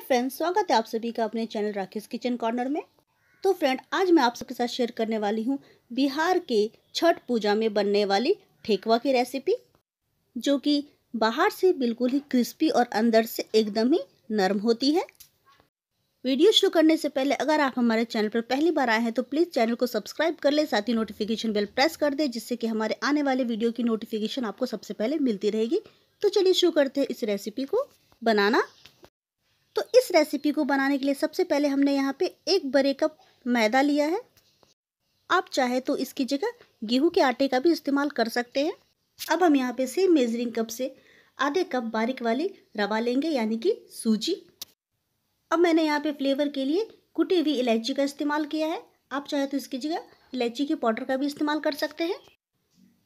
Hi friends, स्वागत है आप सभी का अपने चैनल राखी किचन कॉर्नर में। तो फ्रेंड, आज मैं आप सबके साथ शेयर करने वाली हूँ बिहार के छठ पूजा में बनने वाली ठेकुआ की रेसिपी, जो कि बाहर से बिल्कुल ही क्रिस्पी और अंदर से एकदम ही नरम होती है। वीडियो शुरू करने से पहले अगर आप हमारे चैनल पर पहली बार आए हैं तो प्लीज़ चैनल को सब्सक्राइब कर लें, साथ ही नोटिफिकेशन बेल प्रेस कर दें, जिससे कि हमारे आने वाले वीडियो की नोटिफिकेशन आपको सबसे पहले मिलती रहेगी। तो चलिए शुरू करते हैं इस रेसिपी को बनाना। तो इस रेसिपी को बनाने के लिए सबसे पहले हमने यहाँ पे एक बड़े कप मैदा लिया है। आप चाहे तो इसकी जगह गेहूं के आटे का भी इस्तेमाल कर सकते हैं। अब हम यहाँ पे सेम मेजरिंग कप से आधे कप बारीक वाली रवा लेंगे, यानी कि सूजी। अब मैंने यहाँ पे फ्लेवर के लिए कुटी हुई इलायची का इस्तेमाल किया है। आप चाहे तो इसकी जगह इलायची के पाउडर का भी इस्तेमाल कर सकते हैं।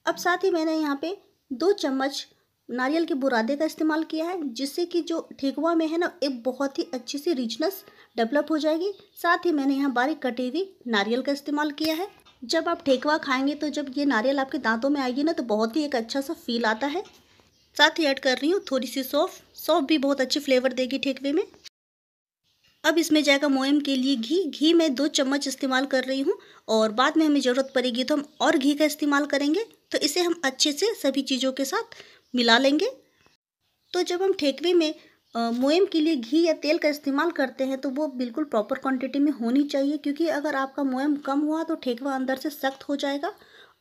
अब साथ ही मैंने यहाँ पे 2 चम्मच नारियल के बुरादे का इस्तेमाल किया है, जिससे कि जो ठेकुआ में है ना, एक बहुत ही अच्छी सी रिचनेस डेवलप हो जाएगी। साथ ही मैंने यहाँ बारीक कटी हुई नारियल का इस्तेमाल किया है। जब आप ठेकुआ खाएंगे तो जब ये नारियल आपके दांतों में आएगी ना, तो बहुत ही एक अच्छा सा फील आता है। साथ ही ऐड कर रही हूँ थोड़ी सी सौंफ भी बहुत अच्छी फ्लेवर देगी ठेकुए में। अब इसमें जाएगा मोयम के लिए घी मैं 2 चम्मच इस्तेमाल कर रही हूँ, और बाद में हमें ज़रूरत पड़ेगी तो हम और घी का इस्तेमाल करेंगे। तो इसे हम अच्छे से सभी चीज़ों के साथ मिला लेंगे। तो जब हम ठेकुए में मोयम के लिए घी या तेल का इस्तेमाल करते हैं तो वो बिल्कुल प्रॉपर क्वांटिटी में होनी चाहिए, क्योंकि अगर आपका मोयम कम हुआ तो ठेकुआ अंदर से सख्त हो जाएगा,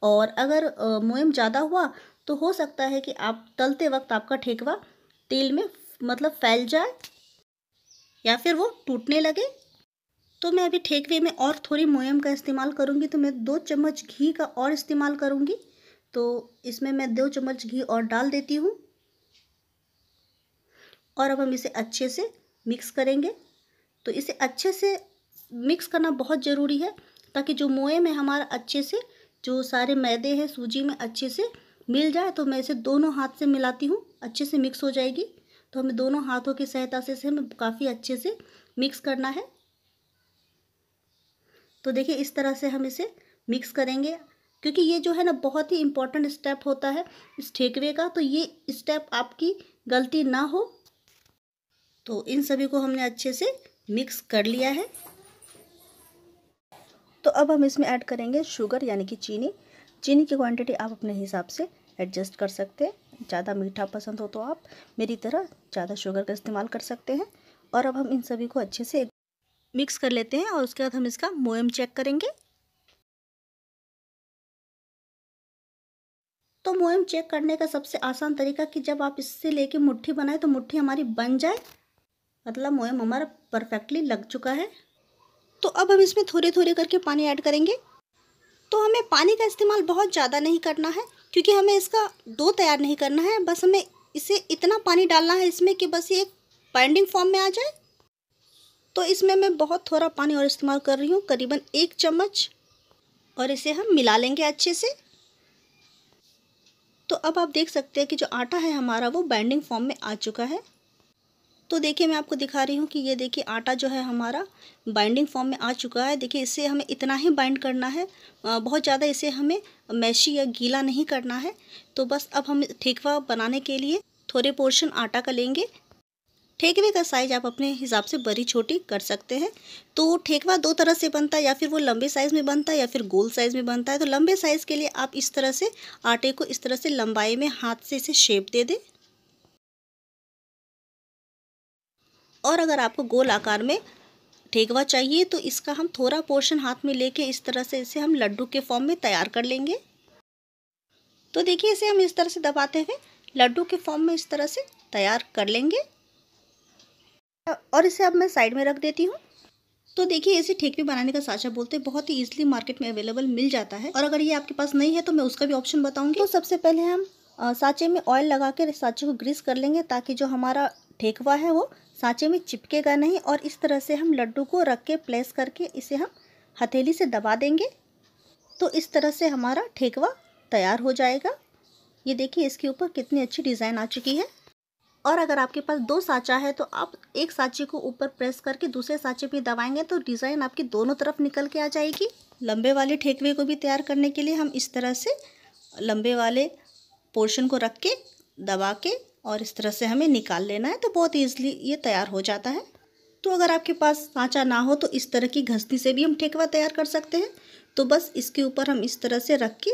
और अगर मोयम ज़्यादा हुआ तो हो सकता है कि आप तलते वक्त आपका ठेकुआ तेल में मतलब फैल जाए या फिर वो टूटने लगे। तो मैं अभी ठेकुए में और थोड़ी मोयम का इस्तेमाल करूँगी, तो मैं 2 चम्मच घी का और इस्तेमाल करूँगी। तो इसमें मैं 2 चम्मच घी और डाल देती हूँ, और अब हम इसे अच्छे से मिक्स करेंगे। तो इसे अच्छे से मिक्स करना बहुत ज़रूरी है, ताकि जो मोयम है हमारा अच्छे से जो सारे मैदे हैं सूजी में अच्छे से मिल जाए। तो मैं इसे दोनों हाथ से मिलाती हूँ, अच्छे से मिक्स हो जाएगी। तो हमें दोनों हाथों की सहायता से हमें काफ़ी अच्छे से मिक्स करना है। तो देखिए, इस तरह से हम इसे मिक्स करेंगे, क्योंकि ये जो है ना बहुत ही इम्पॉर्टेंट स्टेप होता है इस ठेकुए का। तो ये स्टेप आपकी गलती ना हो। तो इन सभी को हमने अच्छे से मिक्स कर लिया है। तो अब हम इसमें ऐड करेंगे शुगर यानी कि चीनी। चीनी की क्वांटिटी आप अपने हिसाब से एडजस्ट कर सकते हैं। ज़्यादा मीठा पसंद हो तो आप मेरी तरह ज़्यादा शुगर का इस्तेमाल कर सकते हैं। और अब हम इन सभी को अच्छे से मिक्स कर लेते हैं, और उसके बाद हम इसका मोयम चेक करेंगे। तो मोयम चेक करने का सबसे आसान तरीका कि जब आप इससे लेके मुट्ठी बनाए तो मुट्ठी हमारी बन जाए, मतलब मोयम हमारा परफेक्टली लग चुका है। तो अब हम इसमें थोड़े थोड़े करके पानी ऐड करेंगे। तो हमें पानी का इस्तेमाल बहुत ज़्यादा नहीं करना है, क्योंकि हमें इसका डो तैयार नहीं करना है। बस हमें इसे इतना पानी डालना है इसमें कि बस ये एक बाइंडिंग फॉर्म में आ जाए। तो इसमें मैं बहुत थोड़ा पानी और इस्तेमाल कर रही हूँ, करीबन 1 चम्मच, और इसे हम मिला लेंगे अच्छे से। तो अब आप देख सकते हैं कि जो आटा है हमारा वो बाइंडिंग फॉर्म में आ चुका है। तो देखिए, मैं आपको दिखा रही हूँ कि ये देखिए आटा जो है हमारा बाइंडिंग फॉर्म में आ चुका है। देखिए, इसे हमें इतना ही बाइंड करना है, बहुत ज़्यादा इसे हमें मैशी या गीला नहीं करना है। तो बस अब हम ठेकुआ बनाने के लिए थोड़े पोर्शन आटा का लेंगे। ठेकुए का साइज़ आप अपने हिसाब से बड़ी छोटी कर सकते हैं। तो ठेकुआ 2 तरह से बनता है, या फिर वो लंबे साइज़ में बनता है या फिर गोल साइज़ में बनता है। तो लंबे साइज़ के लिए आप इस तरह से आटे को इस तरह से लंबाई में हाथ से इसे शेप दे दें, और अगर आपको गोल आकार में ठेकुआ चाहिए तो इसका हम थोड़ा पोर्शन हाथ में लेके इस तरह से इसे हम लड्डू के फॉर्म में तैयार कर लेंगे। तो देखिए, इसे हम इस तरह से दबाते हुए लड्डू के फॉर्म में इस तरह से तैयार कर लेंगे, और इसे अब मैं साइड में रख देती हूँ। तो देखिए, इसे ठेकुआ बनाने का साँचा बोलते हैं, बहुत ही ईजिली मार्केट में अवेलेबल मिल जाता है, और अगर ये आपके पास नहीं है तो मैं उसका भी ऑप्शन बताऊँगी। तो सबसे पहले हम साँचे में ऑयल लगा कर साँचे को ग्रीस कर लेंगे, ताकि जो हमारा ठेकुआ है वो साँचे में चिपकेगा नहीं। और इस तरह से हम लड्डू को रख के प्लेस करके इसे हम हथेली से दबा देंगे। तो इस तरह से हमारा ठेकुआ तैयार हो जाएगा। ये देखिए, इसके ऊपर कितनी अच्छी डिज़ाइन आ चुकी है। और अगर आपके पास 2 साँचा है तो आप एक साँचे को ऊपर प्रेस करके दूसरे साँचे पे दबाएंगे तो डिज़ाइन आपकी दोनों तरफ निकल के आ जाएगी। लंबे वाले ठेकुए को भी तैयार करने के लिए हम इस तरह से लंबे वाले पोर्शन को रख के दबा के और इस तरह से हमें निकाल लेना है। तो बहुत ईजिली ये तैयार हो जाता है। तो अगर आपके पास सांचा ना हो तो इस तरह की घसनी से भी हम ठेकवा तैयार कर सकते हैं। तो बस इसके ऊपर हम इस तरह से रख के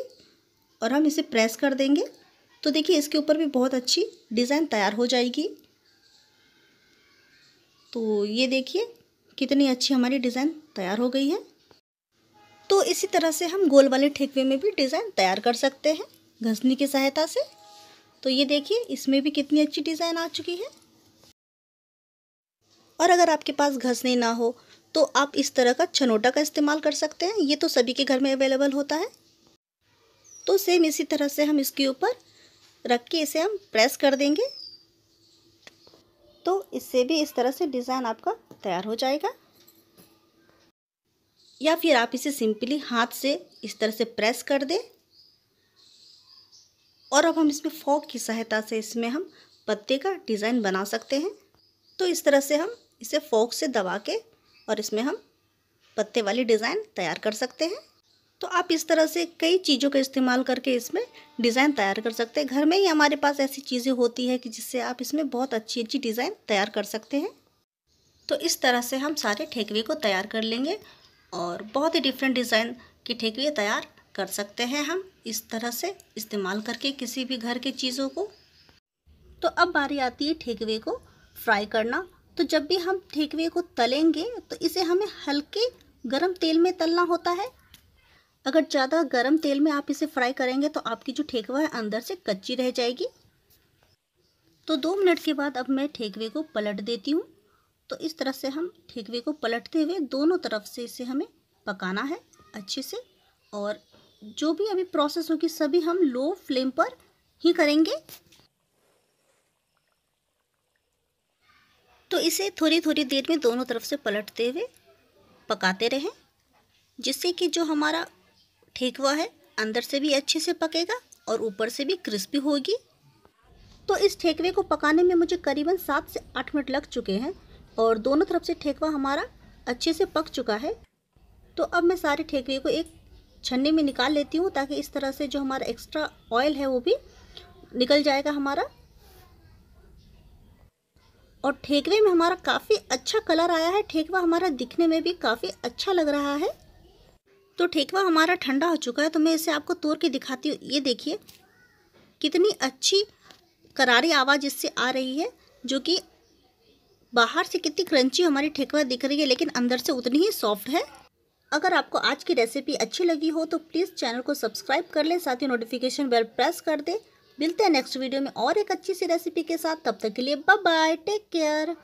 और हम इसे प्रेस कर देंगे, तो देखिए इसके ऊपर भी बहुत अच्छी डिज़ाइन तैयार हो जाएगी। तो ये देखिए कितनी अच्छी हमारी डिज़ाइन तैयार हो गई है। तो इसी तरह से हम गोल वाले ठेकवे में भी डिज़ाइन तैयार कर सकते हैं घसनी की सहायता से। तो ये देखिए इसमें भी कितनी अच्छी डिज़ाइन आ चुकी है। और अगर आपके पास घसनी ना हो तो आप इस तरह का छनोटा का इस्तेमाल कर सकते हैं, ये तो सभी के घर में अवेलेबल होता है। तो सेम इसी तरह से हम इसके ऊपर रख के इसे हम प्रेस कर देंगे, तो इससे भी इस तरह से डिज़ाइन आपका तैयार हो जाएगा। या फिर आप इसे सिंपली हाथ से इस तरह से प्रेस कर दें। और अब हम इसमें फॉर्क की सहायता से इसमें हम पत्ते का डिज़ाइन बना सकते हैं। तो इस तरह से हम इसे फॉर्क से दबा के और इसमें हम पत्ते वाली डिज़ाइन तैयार कर सकते हैं। तो आप इस तरह से कई चीज़ों का इस्तेमाल करके इसमें डिज़ाइन तैयार कर सकते हैं। घर में ही हमारे पास ऐसी चीज़ें होती है कि जिससे आप इसमें बहुत अच्छी अच्छी डिज़ाइन तैयार कर सकते हैं। तो इस तरह से हम सारे ठेकवे को तैयार कर लेंगे और बहुत ही डिफरेंट डिज़ाइन के ठेकवे तैयार कर सकते हैं हम इस तरह से इस्तेमाल करके किसी भी घर के चीज़ों को। तो अब बारी आती है ठेकवे को फ्राई करना। तो जब भी हम ठेकवे को तलेंगे तो इसे हमें हल्के गर्म तेल में तलना होता है। अगर ज़्यादा गर्म तेल में आप इसे फ्राई करेंगे तो आपकी जो ठेकवा है अंदर से कच्ची रह जाएगी। तो 2 मिनट के बाद अब मैं ठेकवे को पलट देती हूँ। तो इस तरह से हम ठेकवे को पलटते हुए दोनों तरफ से इसे हमें पकाना है अच्छे से। और जो भी अभी प्रोसेस होगी सभी हम लो फ्लेम पर ही करेंगे। तो इसे थोड़ी थोड़ी देर में दोनों तरफ से पलटते हुए पकाते रहें, जिससे कि जो हमारा ठेकवा है अंदर से भी अच्छे से पकेगा और ऊपर से भी क्रिस्पी होगी। तो इस ठेकवे को पकाने में मुझे करीबन 7 से 8 मिनट लग चुके हैं और दोनों तरफ से ठेकवा हमारा अच्छे से पक चुका है। तो अब मैं सारे ठेकवे को एक छन्नी में निकाल लेती हूँ, ताकि इस तरह से जो हमारा एक्स्ट्रा ऑयल है वो भी निकल जाएगा हमारा। और ठेकवे में हमारा काफ़ी अच्छा कलर आया है, ठेकवा हमारा दिखने में भी काफ़ी अच्छा लग रहा है। तो ठेकवा हमारा ठंडा हो चुका है, तो मैं इसे आपको तोड़ के दिखाती हूँ। ये देखिए कितनी अच्छी करारी आवाज़ इससे आ रही है, जो कि बाहर से कितनी क्रंची हमारी ठेकवा दिख रही है लेकिन अंदर से उतनी ही सॉफ्ट है। अगर आपको आज की रेसिपी अच्छी लगी हो तो प्लीज़ चैनल को सब्सक्राइब कर लें, साथ ही नोटिफिकेशन बेल प्रेस कर दें। मिलते हैं नेक्स्ट वीडियो में और एक अच्छी सी रेसिपी के साथ। तब तक के लिए बाय बाय, टेक केयर।